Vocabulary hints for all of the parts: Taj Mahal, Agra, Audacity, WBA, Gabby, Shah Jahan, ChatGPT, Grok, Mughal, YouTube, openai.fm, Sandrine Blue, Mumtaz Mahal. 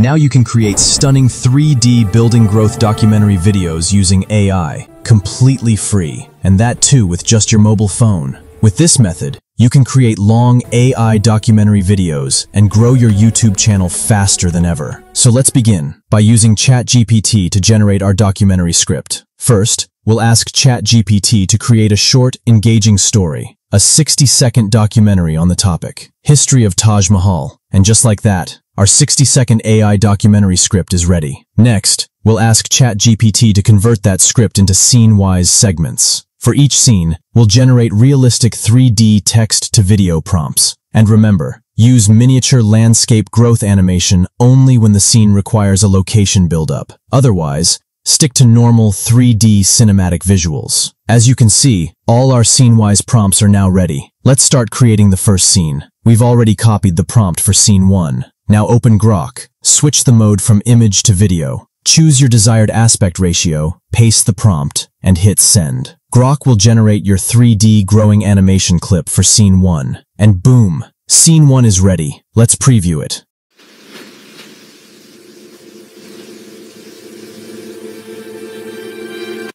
Now you can create stunning 3D building growth documentary videos using AI, completely free, and that too with just your mobile phone. With this method, you can create long AI documentary videos and grow your YouTube channel faster than ever. So let's begin by using ChatGPT to generate our documentary script. First, we'll ask ChatGPT to create a short, engaging story, a 60-second documentary on the topic, history of Taj Mahal. And just like that, our 60-second AI documentary script is ready. Next, we'll ask ChatGPT to convert that script into scene-wise segments. For each scene, we'll generate realistic 3D text-to-video prompts. And remember, use miniature landscape growth animation only when the scene requires a location build-up. Otherwise, stick to normal 3D cinematic visuals. As you can see, all our scene-wise prompts are now ready. Let's start creating the first scene. We've already copied the prompt for scene 1. Now open Grok, switch the mode from image to video, choose your desired aspect ratio, paste the prompt, and hit send. Grok will generate your 3D growing animation clip for scene 1. And boom! Scene 1 is ready. Let's preview it.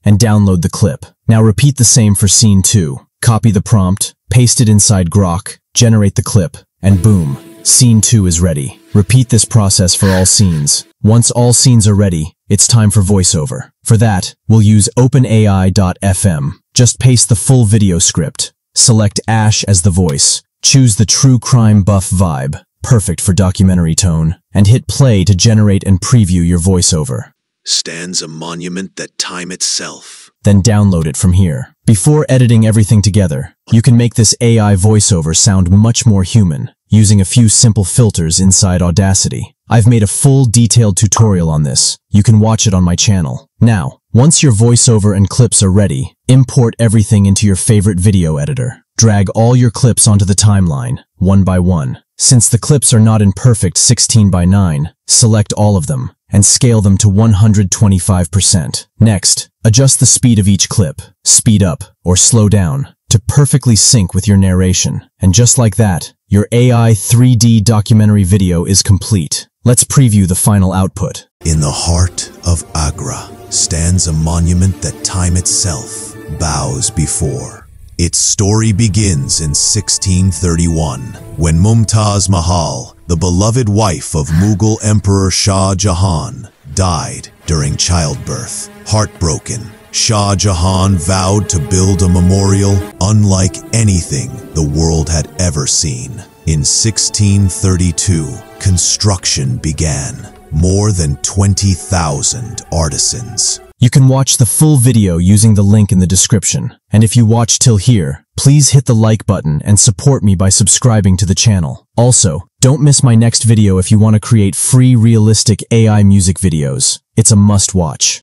And download the clip. Now repeat the same for scene 2. Copy the prompt, paste it inside Grok, generate the clip, and boom! Scene 2 is ready. Repeat this process for all scenes. Once all scenes are ready, it's time for voiceover. For that, we'll use openai.fm. Just paste the full video script. Select Ash as the voice. Choose the true crime buff vibe, perfect for documentary tone, and hit play to generate and preview your voiceover. Stands a monument that time itself. Then download it from here. Before editing everything together, you can make this AI voiceover sound much more human, using a few simple filters inside Audacity. I've made a full detailed tutorial on this. You can watch it on my channel. Now, once your voiceover and clips are ready, import everything into your favorite video editor. Drag all your clips onto the timeline, one by one. Since the clips are not in perfect 16:9, select all of them and scale them to 125%. Next, adjust the speed of each clip, speed up or slow down, to perfectly sync with your narration. And just like that, your AI 3D documentary video is complete. Let's preview the final output. In the heart of Agra stands a monument that time itself bows before. Its story begins in 1631, when Mumtaz Mahal, the beloved wife of Mughal Emperor Shah Jahan, died during childbirth. Heartbroken, Shah Jahan vowed to build a memorial unlike anything the world had ever seen. In 1632, construction began. More than 20,000 artisans. You can watch the full video using the link in the description. And if you watch till here, please hit the like button and support me by subscribing to the channel. Also, don't miss my next video if you want to create free realistic AI music videos. It's a must-watch.